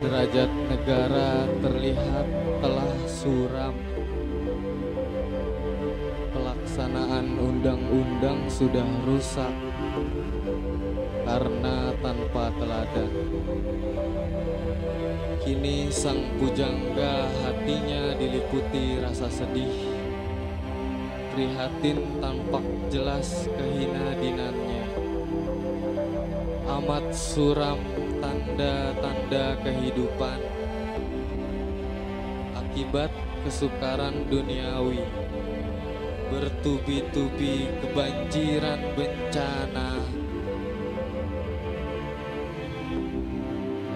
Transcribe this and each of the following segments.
Derajat negara terlihat telah suram. Pelaksanaan undang-undang sudah rusak karena tanpa teladan. Kini sang pujangga hatinya diliputi rasa sedih. Prihatin tampak jelas kehina dinannya. Amat suram tanda-tanda kehidupan akibat kesukaran duniawi. Bertubi-tubi kebanjiran bencana.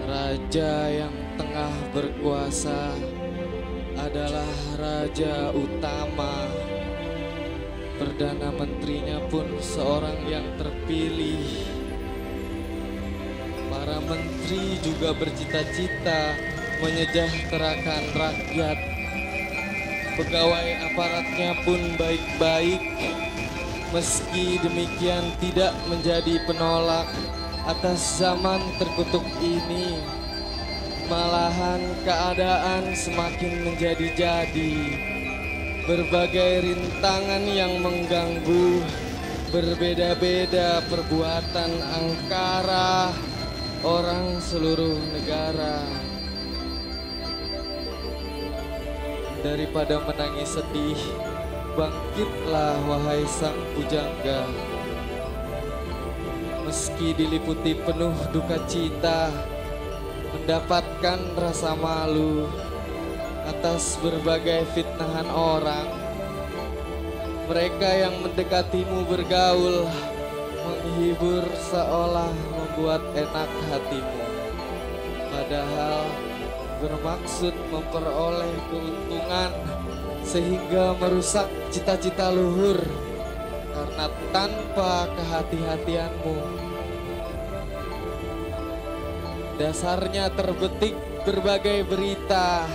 Raja yang tengah berkuasa adalah raja utama. Perdana menterinya pun seorang yang terpilih. Para menteri juga bercita-cita menyejahterakan rakyat. Pegawai aparatnya pun baik-baik. Meski demikian tidak menjadi penolak atas zaman terkutuk ini. Malahan keadaan semakin menjadi-jadi. Berbagai rintangan yang mengganggu. Berbeda-beda perbuatan angkara orang seluruh negara. Daripada menangis sedih, bangkitlah wahai sang pujangga. Meski diliputi penuh duka cita, mendapatkan rasa malu atas berbagai fitnahan orang. Mereka yang mendekatimu bergaul, menghibur seolah membuat enak hatimu, padahal bermaksud memperoleh keuntungan sehingga merusak cita-cita luhur karena tanpa kehati-hatianmu. Dasarnya terbetik berbagai berita,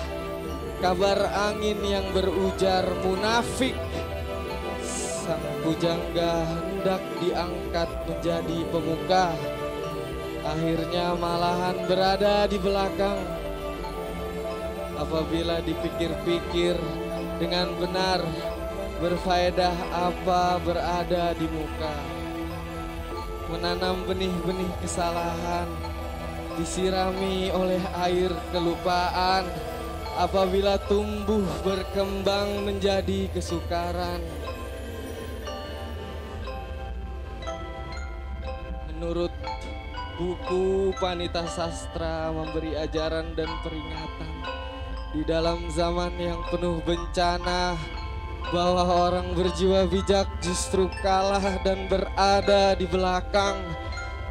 kabar angin yang berujar munafik. Sang pujangga hendak diangkat menjadi pemuka, akhirnya malahan berada di belakang. Apabila dipikir-pikir dengan benar, berfaedah apa berada di muka. Menanam benih-benih kesalahan, disirami oleh air kelupaan. Apabila tumbuh berkembang menjadi kesukaran. Menurut buku Panita Sastra memberi ajaran dan peringatan di dalam zaman yang penuh bencana, bahwa orang berjiwa bijak justru kalah dan berada di belakang.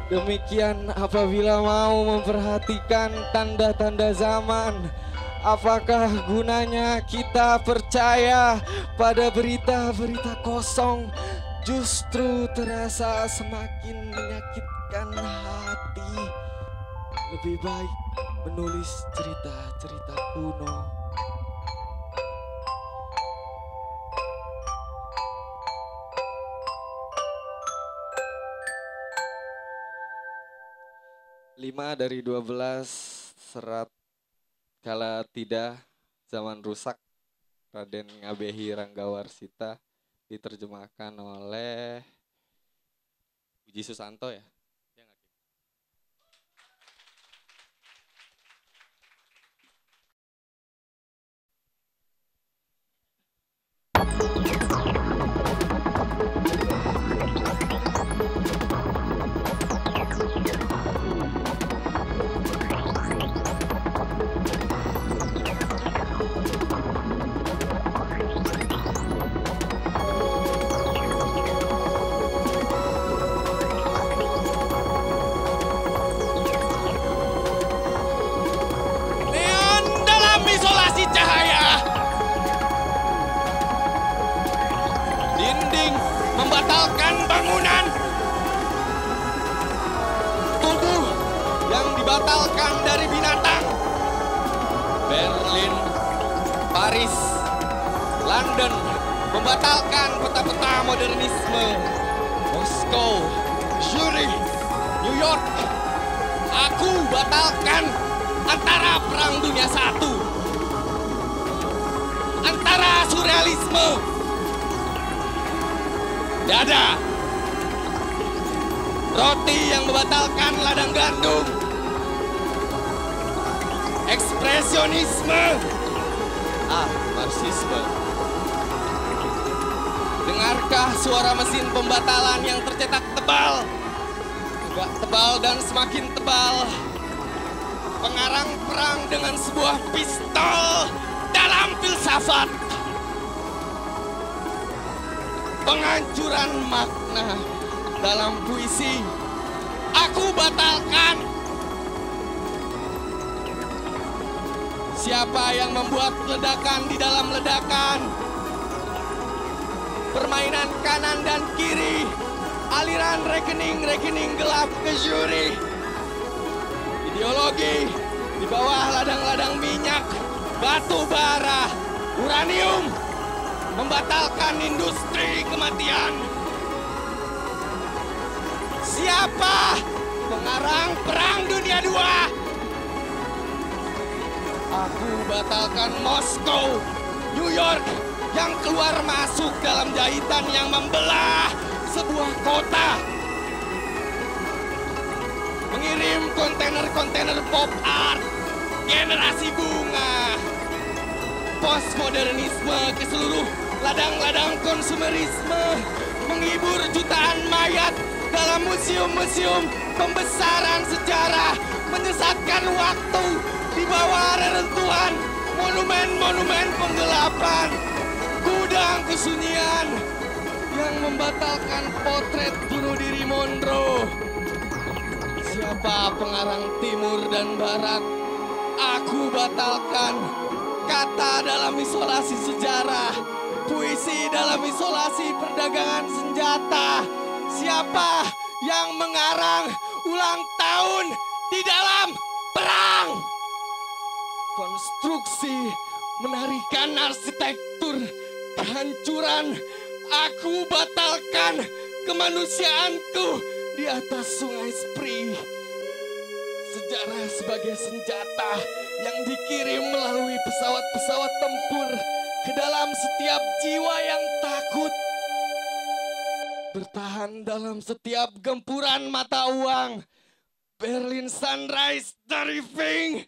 Demikian apabila mau memperhatikan tanda-tanda zaman, apakah gunanya kita percaya pada berita-berita kosong? Justru terasa semakin menyakitkan hati. Lebih baik menulis cerita-cerita kuno. Lima dari 12 serat kala tidak zaman rusak Raden Ngabehi Ranggawarsita, diterjemahkan oleh Uji Susanto ya. Paris, London membatalkan peta-peta modernisme, Moskow, Zurich, New York. Aku batalkan antara Perang Dunia I, antara surrealisme. Dada, roti yang membatalkan ladang gandum, ekspresionisme, marxisme. Dengarkah suara mesin pembatalan yang tercetak tebal, agak tebal dan semakin tebal. Pengarang perang dengan sebuah pistol dalam filsafat. Penghancuran makna dalam puisi. Aku batalkan. Siapa yang membuat ledakan di dalam ledakan? Permainan kanan dan kiri, aliran rekening-rekening gelap ke juri. Ideologi di bawah ladang-ladang minyak, batu bara, uranium, membatalkan industri kematian. Siapa pengarang Perang Dunia II? Aku batalkan Moskow, New York yang keluar masuk dalam jahitan yang membelah sebuah kota. Mengirim kontainer-kontainer pop art, generasi bunga, postmodernisme ke seluruh ladang-ladang konsumerisme, menghibur jutaan mayat dalam museum-museum pembesaran sejarah, menyesatkan waktu di bawah reruntuhan monumen-monumen penggelapan, gudang kesunyian yang membatalkan potret bunuh diri Monroe. Siapa pengarang timur dan barat? Aku batalkan kata dalam isolasi sejarah, puisi dalam isolasi perdagangan senjata. Siapa yang mengarang ulang tahun di dalam perang? Konstruksi menarikan arsitektur kehancuran. Aku batalkan kemanusiaanku di atas sungai Spree. Sejarah sebagai senjata yang dikirim melalui pesawat-pesawat tempur ke dalam setiap jiwa yang takut. Bertahan dalam setiap gempuran mata uang. Berlin Sunrise Diving.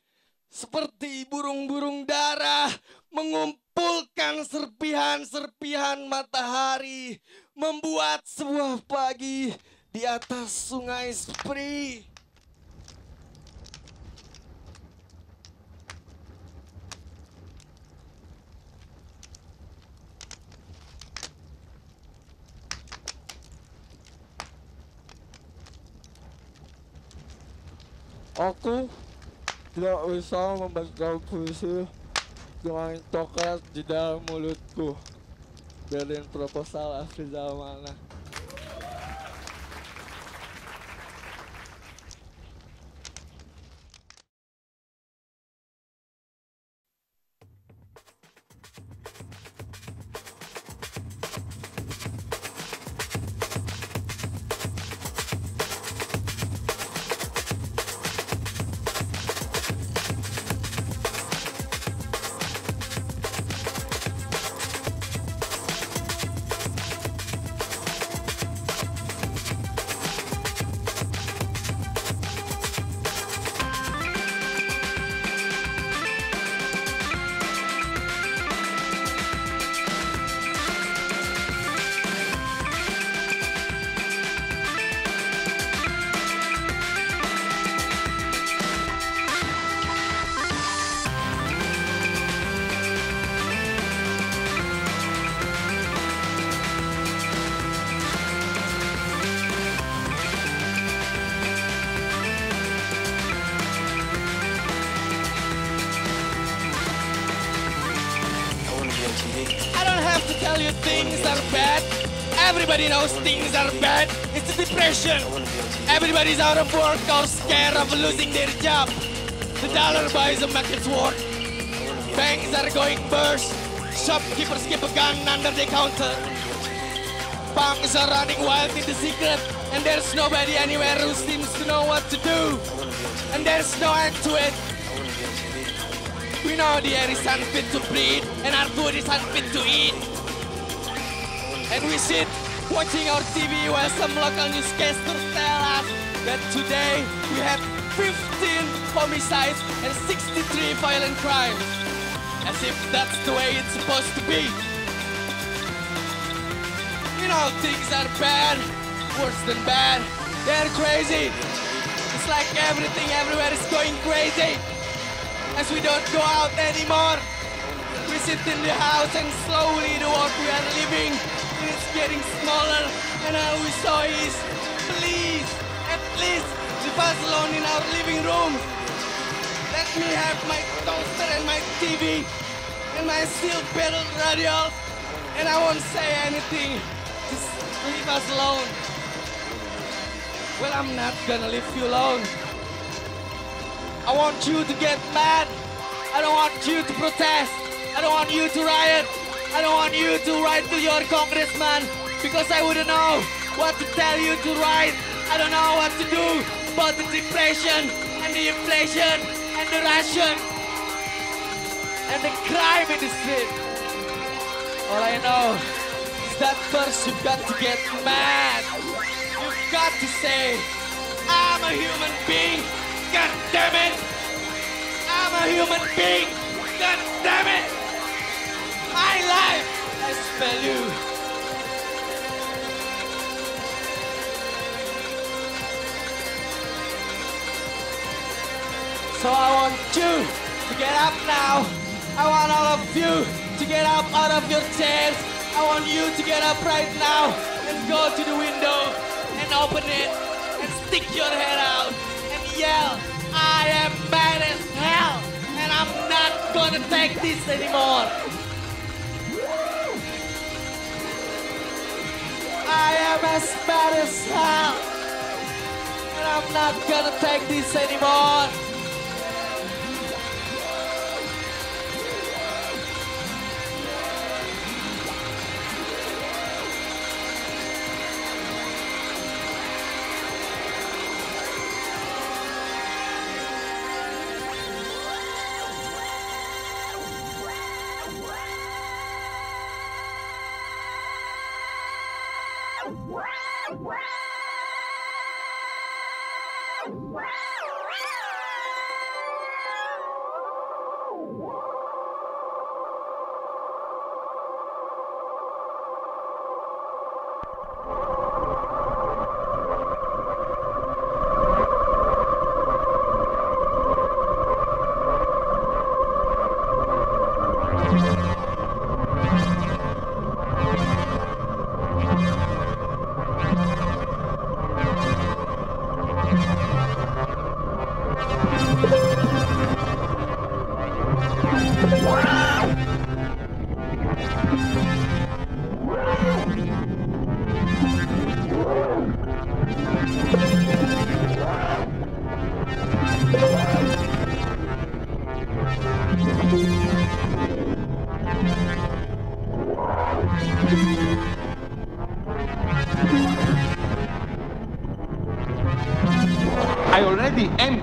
Seperti burung-burung dara mengumpulkan serpihan-serpihan matahari, membuat sebuah pagi di atas sungai Spree. Aku tidak usah membaca puisi dengan coklat di dalam mulutku. Berlin Proposal, Afrizal Malna. Everybody knows things are bad. It's a depression. Everybody's out of work or scared of losing their job. The dollar buys a market war. Bangs are going burst. Shopkeepers keep a gun under the counter. Punks are running wild in the secret. And there's nobody anywhere who seems to know what to do. And there's no end to it. We know the air is unfit to breathe. And our food is unfit to eat. And we sit watching our TV while some local newscasters tell us that today we have 15 homicides and 63 violent crimes. As if that's the way it's supposed to be. You know, things are bad, worse than bad. They're crazy. It's like everything everywhere is going crazy. As we don't go out anymore, we sit in the house and slowly the world we are living is getting smaller, and all we saw is, please, at least leave us alone in our living room. Let me have my toaster and my TV and my steel pedal radio, and I won't say anything. Just leave us alone. Well, I'm not gonna leave you alone. I want you to get mad. I don't want you to protest. I don't want you to riot. I don't want you to write to your congressman, because I wouldn't know what to tell you to write. I don't know what to do about the depression and the inflation and the ration and the crime in the street. All I know is that first you've got to get mad. You've got to say, I'm a human being, God damn it! I'm a human being, God damn it! My life has value. So I want you to get up now. I want all of you to get up out of your chairs. I want you to get up right now and go to the window and open it and stick your head out and yell, I am bad as hell and I'm not gonna take this anymore. I am as bad as hell, and I'm not gonna take this anymore.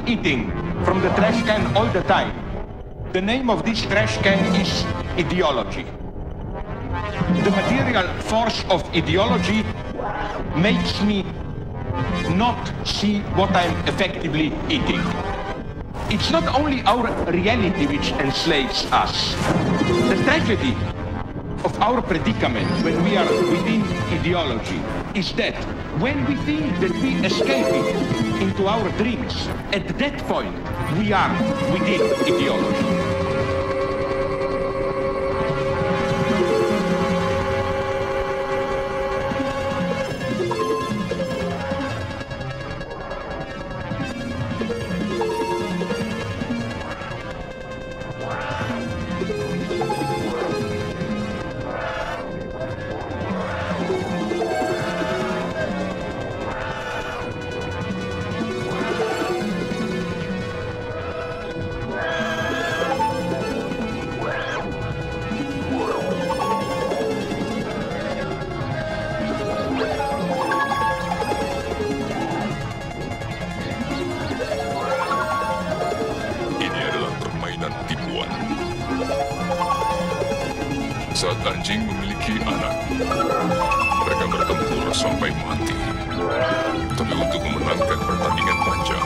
Eating from the trash can all the time. The name of this trash can is ideology. The material force of ideology makes me not see what I'm effectively eating. It's not only our reality which enslaves us. The tragedy of our predicament when we are within ideology is that when we think that we escape it into our dreams, at that point we are within ideology. saat anjing memiliki anak. Mereka bertempur sampai mati. Tapi untuk memenangkan pertandingan panjang,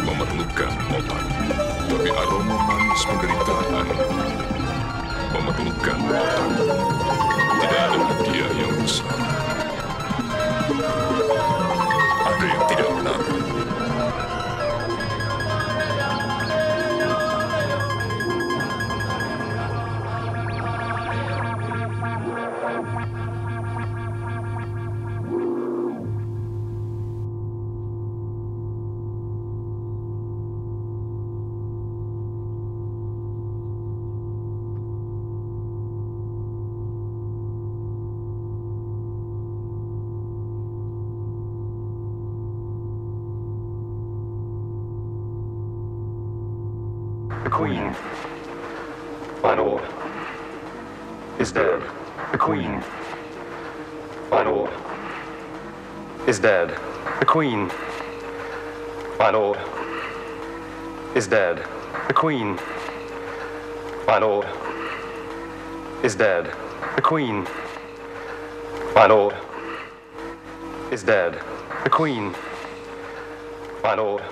memerlukan obat. Tapi aroma manis penderitaan memerlukan otak. Tidak ada hadiah yang besar. Ada yang tidak benar. The Queen, my lord, is dead. The Queen, my lord, is dead. The Queen, my lord, is dead. The Queen, my lord, is dead. The Queen, my lord, is dead. The Queen, my lord,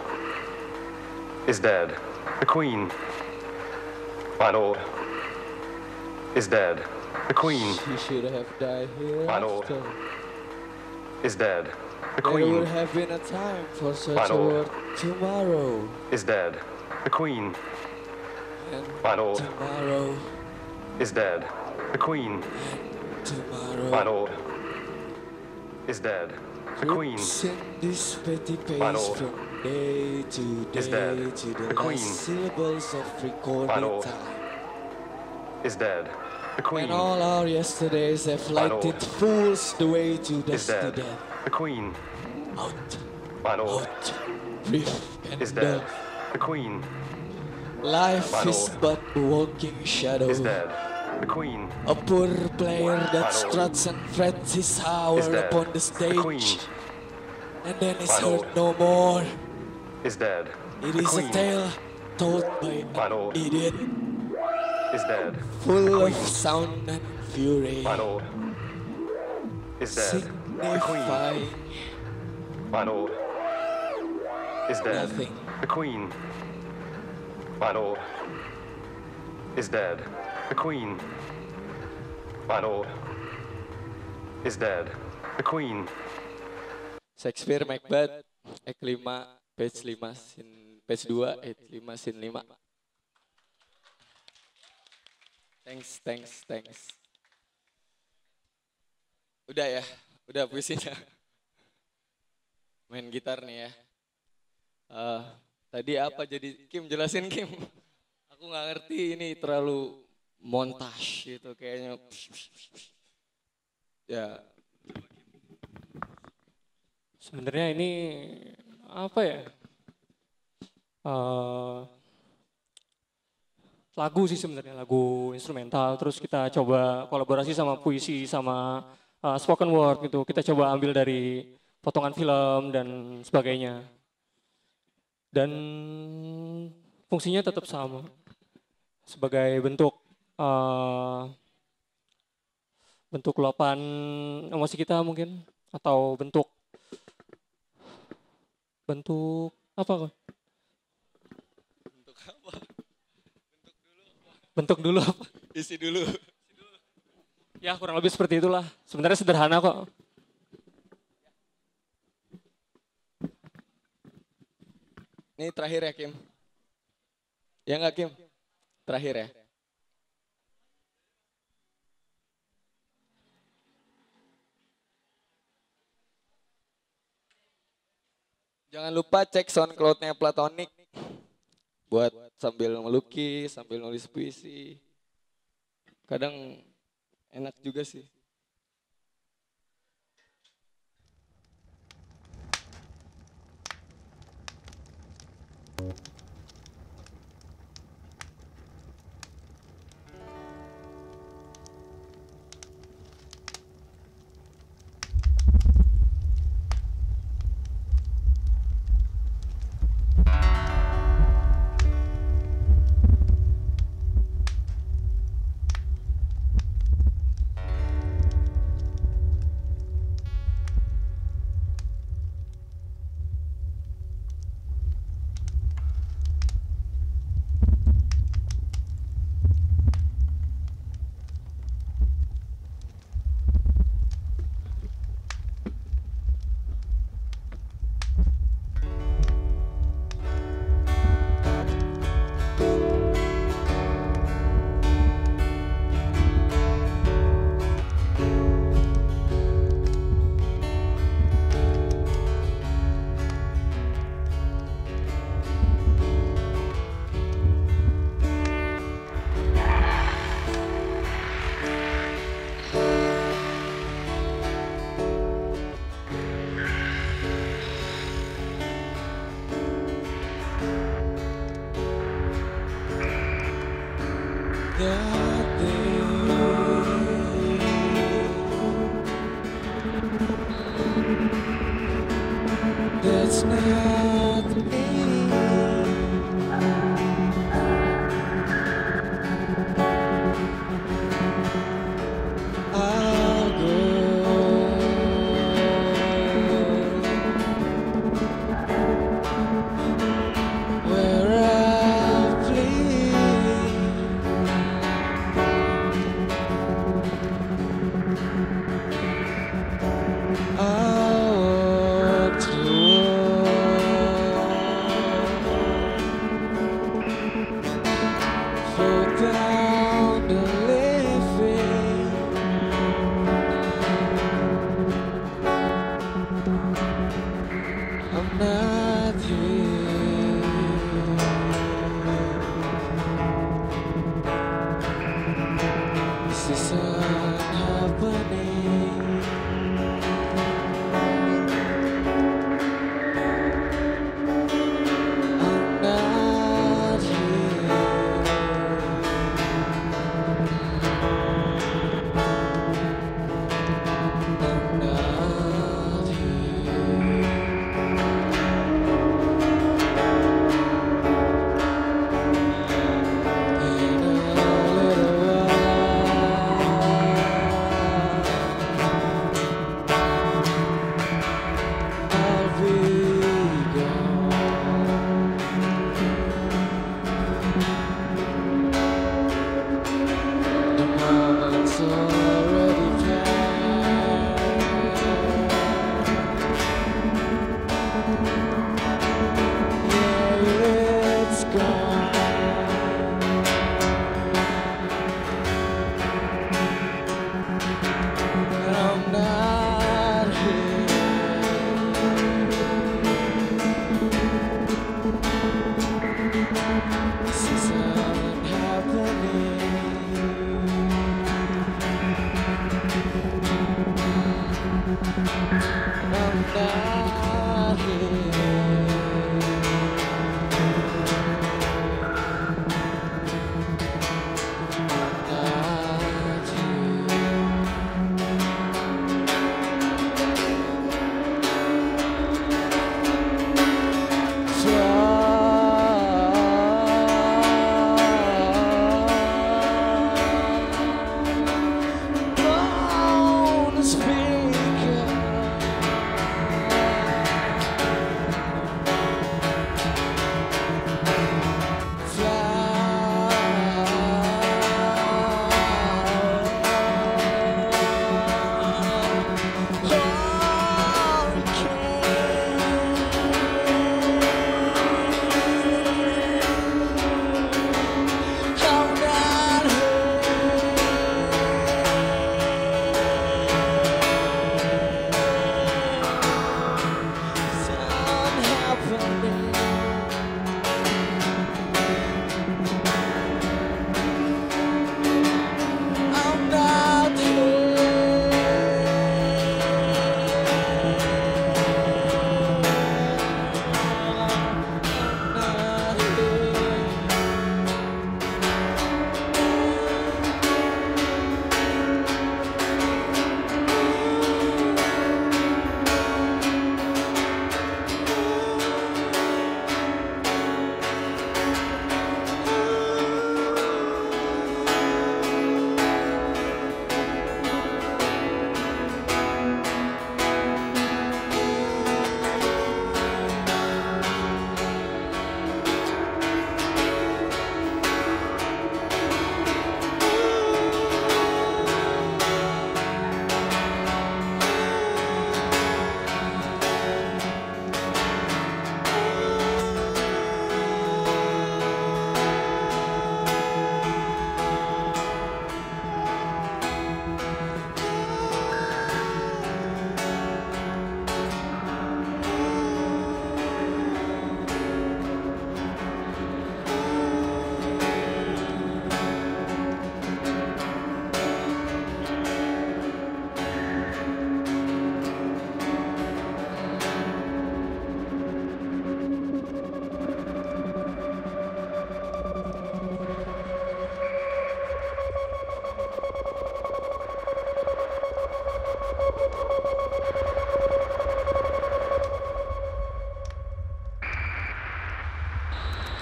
is dead. The Queen, my lord, is dead. The Queen, she should have died here. My lord, is dead. The Queen, there would have been a time for such a word. Tomorrow is dead. The Queen, my lord, tomorrow is dead. The Queen, tomorrow, my lord, is dead. The Queen, this petty pace from day to day to the last syllables of recorded time is dead. The Queen, and all our yesterdays have lighted fools the way to dusty death. The Queen, out, out, brief and dead. The Queen, life is but walking shadow. The Queen, a poor player that struts and frets his hour upon the stage, and then is heard no more. Is dead. It is a tale told by an idiot, full of sound and fury, signifying nothing. The Queen, my lord, is dead. The Queen, my lord, is dead. The Queen. Shakespeare, Macbeth, Act 5, page 5, scene page 2, Act 5, scene 5. Thanks. Udah ya, udah puisinya. Main gitar nih ya. Tadi apa jadi, Kim jelasin Kim. Aku nggak ngerti ini terlalu montage gitu kayaknya. Ya. Sebenarnya ini apa ya? Lagu sih sebenarnya, lagu instrumental. Terus kita coba kolaborasi sama puisi sama spoken word gitu. Kita coba ambil dari potongan film dan sebagainya. Dan fungsinya tetap sama. Sebagai bentuk luapan emosi kita mungkin, atau bentuk apa? Bentuk apa? Bentuk dulu apa? Isi dulu. Ya kurang lebih seperti itulah. Sebenarnya sederhana kok. Ini terakhir ya Kim? Ya nggak Kim? Terakhir ya. Jangan lupa cek SoundCloud-nya Platonic buat sambil melukis, sambil nulis puisi. Kadang enak juga sih.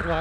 Terima